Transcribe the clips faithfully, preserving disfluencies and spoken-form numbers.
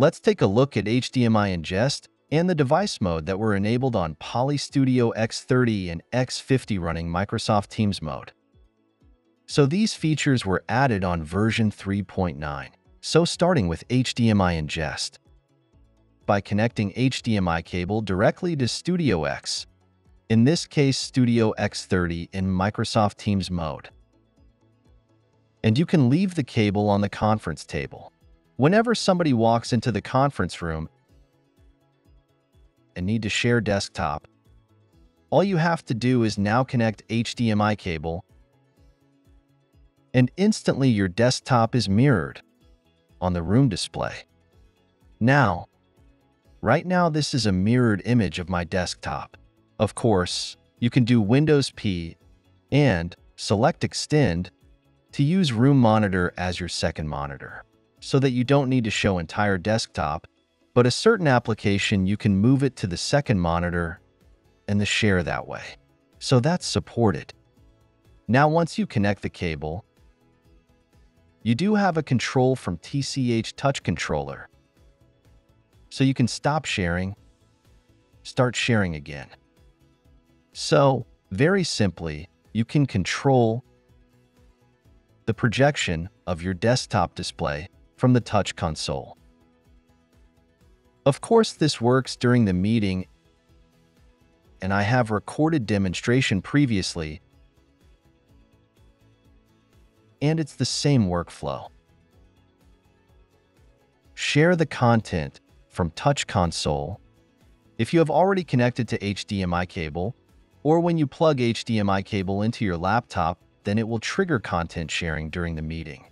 Let's take a look at H D M I ingest and the device mode that were enabled on Poly Studio X thirty and X fifty running Microsoft Teams mode. So these features were added on version three point nine. So starting with H D M I ingest. By connecting H D M I cable directly to Studio X, in this case Studio X thirty in Microsoft Teams mode. And you can leave the cable on the conference table. Whenever somebody walks into the conference room and need to share desktop, all you have to do is now connect H D M I cable and instantly your desktop is mirrored on the room display. Now, right now this is a mirrored image of my desktop. Of course, you can do Windows P and select Extend to use room monitor as your second monitor, so that you don't need to show entire desktop, but a certain application you can move it to the second monitor and the share that way. So that's supported. Now once you connect the cable, you do have a control from T C H Touch Controller, so you can stop sharing, start sharing again. So, very simply, you can control the projection of your desktop display from the touch console. Of course, this works during the meeting, and I have recorded demonstration previously, and it's the same workflow. Share the content from Touch Console. If you have already connected to H D M I cable, or when you plug H D M I cable into your laptop, then it will trigger content sharing during the meeting.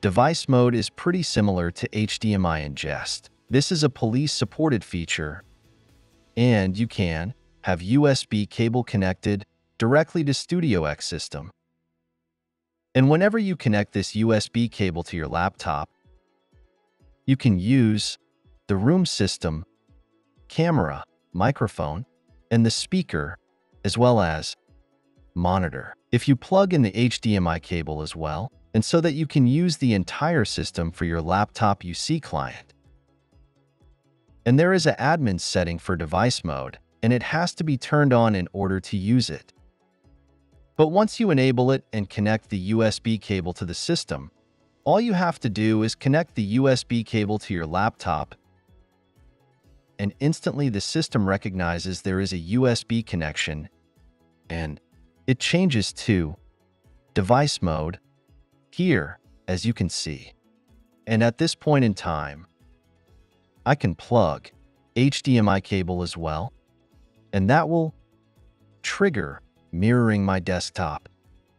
Device mode is pretty similar to H D M I ingest. This is a police-supported feature, and you can have U S B cable connected directly to Studio X system. And whenever you connect this U S B cable to your laptop, you can use the room system, camera, microphone, and the speaker, as well as monitor. If you plug in the H D M I cable as well, and so that you can use the entire system for your laptop U C client. And there is an admin setting for device mode, and it has to be turned on in order to use it. But once you enable it and connect the U S B cable to the system, all you have to do is connect the U S B cable to your laptop, and instantly the system recognizes there is a U S B connection, and it changes to device mode here, as you can see. And at this point in time, I can plug H D M I cable as well, and that will trigger mirroring my desktop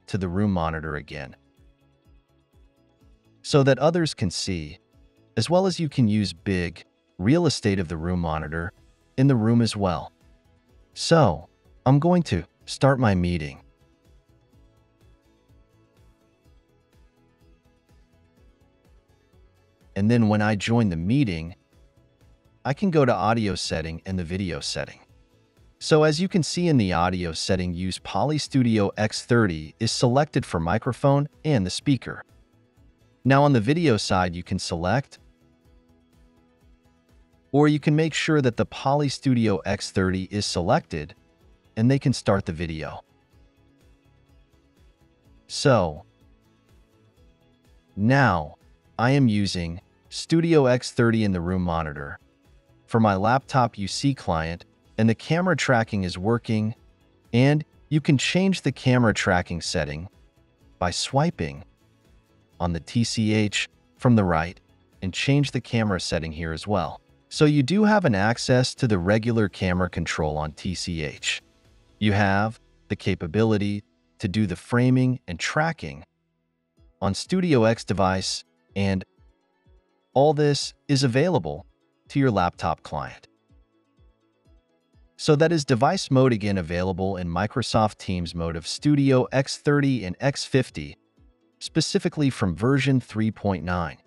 to the room monitor again, so that others can see, as well as you can use big real estate of the room monitor in the room as well. So, I'm going to start my meeting. And then when I join the meeting, I can go to audio setting and the video setting. So as you can see in the audio setting, use Poly Studio X thirty is selected for microphone and the speaker. Now on the video side, you can select, or you can make sure that the Poly Studio X thirty is selected, and they can start the video. So, now, I am using Studio X thirty in the room monitor for my laptop U C client, and the camera tracking is working, and you can change the camera tracking setting by swiping on the T C H from the right and change the camera setting here as well. So you do have an access to the regular camera control on T C H. You have the capability to do the framing and tracking on Studio X device, and all this is available to your laptop client. So that is device mode again available in Microsoft Teams mode of Studio X thirty and X fifty, specifically from version three point nine.